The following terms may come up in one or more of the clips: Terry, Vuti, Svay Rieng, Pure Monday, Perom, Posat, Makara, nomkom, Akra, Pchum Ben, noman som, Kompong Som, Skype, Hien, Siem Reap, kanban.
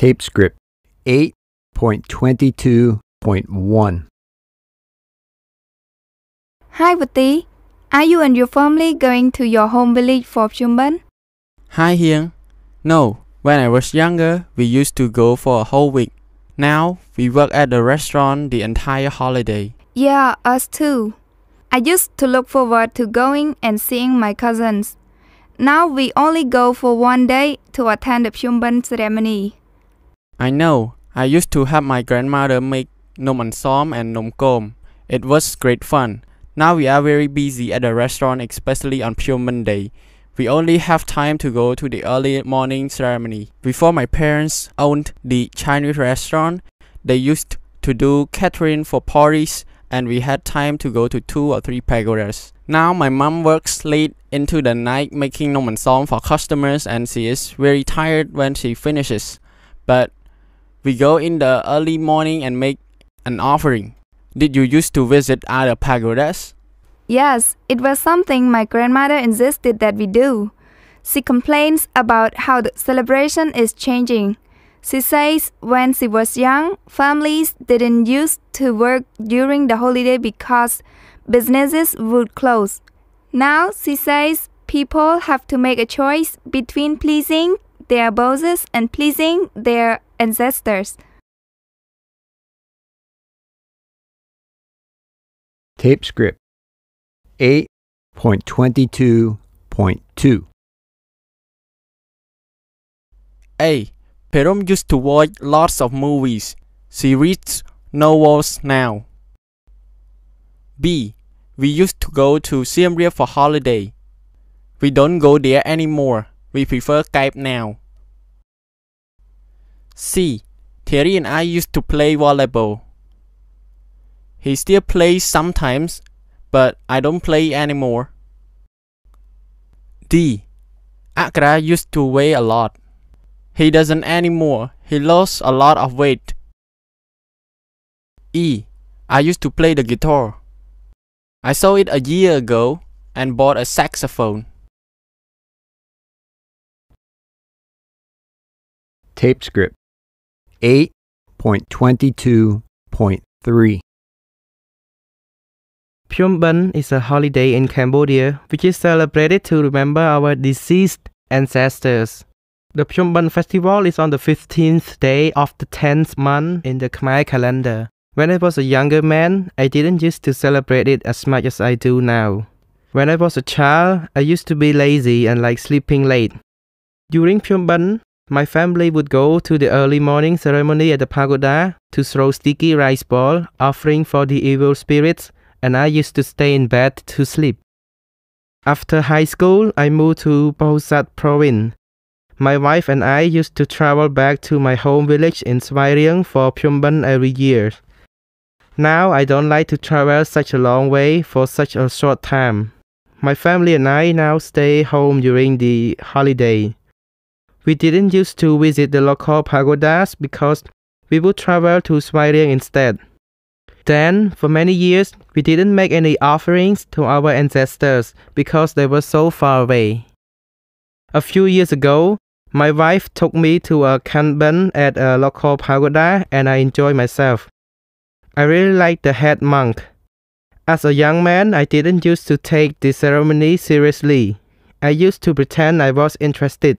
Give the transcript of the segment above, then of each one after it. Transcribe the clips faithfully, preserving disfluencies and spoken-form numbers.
Tape script eight point twenty-two point one. Hi Vuti, are you and your family going to your home village for Pchum Ben? Hi Hien. No, when I was younger, we used to go for a whole week. Now, we work at the restaurant the entire holiday. Yeah, us too. I used to look forward to going and seeing my cousins. Now we only go for one day to attend the Pchum Ben ceremony. I know. I used to help my grandmother make noman som and nomkom. It was great fun. Now we are very busy at the restaurant, especially on Pure Monday. We only have time to go to the early morning ceremony. Before my parents owned the Chinese restaurant, they used to do catering for parties, and we had time to go to two or three pagodas. Now my mom works late into the night making noman som for customers, and she is very tired when she finishes. But we go in the early morning and make an offering. Did you used to visit other pagodas? Yes, it was something my grandmother insisted that we do. She complains about how the celebration is changing. She says when she was young, families didn't used to work during the holiday because businesses would close. Now, she says people have to make a choice between pleasing their bosses and pleasing their ancestors. Tape script eight point twenty-two point two. A. Perom used to watch lots of movies. She reads novels now. B. We used to go to Siem Reap for holiday. We don't go there anymore. We prefer Skype now. C. Terry and I used to play volleyball. He still plays sometimes, but I don't play anymore. D. Akra used to weigh a lot. He doesn't anymore. He lost a lot of weight. E. I used to play the guitar. I saw it a year ago and bought a saxophone. Tape script eight point twenty-two point three. Pchum Ben is a holiday in Cambodia which is celebrated to remember our deceased ancestors. The Pchum Ben festival is on the fifteenth day of the tenth month in the Khmer calendar. When I was a younger man, I didn't used to celebrate it as much as I do now. When I was a child, I used to be lazy and like sleeping late. During Pchum Ben, my family would go to the early morning ceremony at the pagoda to throw sticky rice ball, offering for the evil spirits, and I used to stay in bed to sleep. After high school, I moved to Posat province. My wife and I used to travel back to my home village in Svay Rieng for Pchum Ben every year. Now I don't like to travel such a long way for such a short time. My family and I now stay home during the holiday. We didn't used to visit the local pagodas because we would travel to Svay Rieng instead. Then, for many years, we didn't make any offerings to our ancestors because they were so far away. A few years ago, my wife took me to a kanban at a local pagoda and I enjoyed myself. I really liked the head monk. As a young man, I didn't used to take the ceremony seriously. I used to pretend I was interested.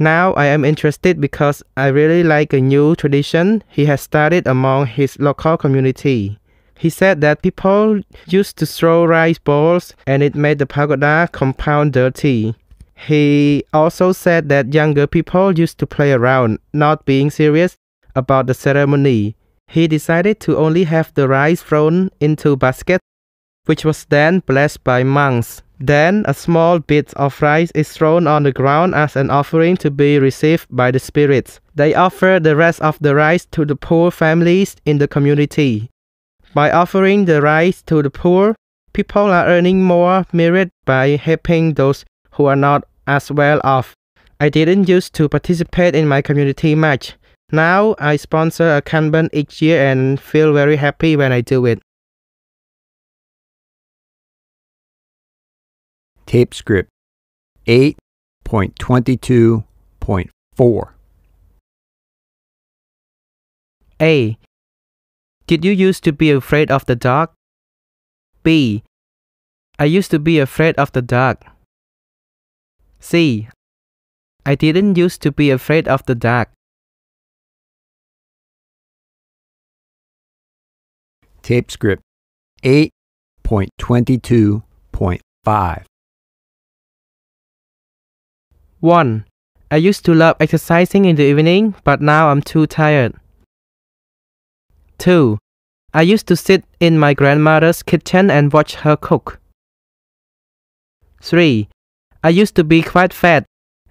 Now I am interested because I really like a new tradition he has started among his local community. He said that people used to throw rice balls and it made the pagoda compound dirty. He also said that younger people used to play around, not being serious about the ceremony. He decided to only have the rice thrown into baskets, which was then blessed by monks. Then, a small bit of rice is thrown on the ground as an offering to be received by the spirits. They offer the rest of the rice to the poor families in the community. By offering the rice to the poor, people are earning more merit by helping those who are not as well off. I didn't used to participate in my community much. Now, I sponsor a kanban each year and feel very happy when I do it. Tape script eight point twenty-two point four. A. Did you used to be afraid of the dark? B. I used to be afraid of the dark. C. I didn't used to be afraid of the dark. Tape script eight point twenty-two point five. one. I used to love exercising in the evening, but now I'm too tired. two. I used to sit in my grandmother's kitchen and watch her cook. three. I used to be quite fat.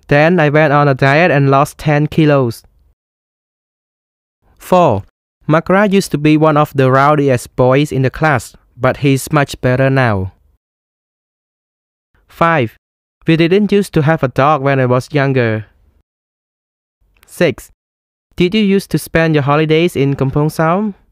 Then I went on a diet and lost ten kilos. four. Makara used to be one of the rowdiest boys in the class, but he's much better now. five. We didn't used to have a dog when I was younger. six. Did you used to spend your holidays in Kompong Som?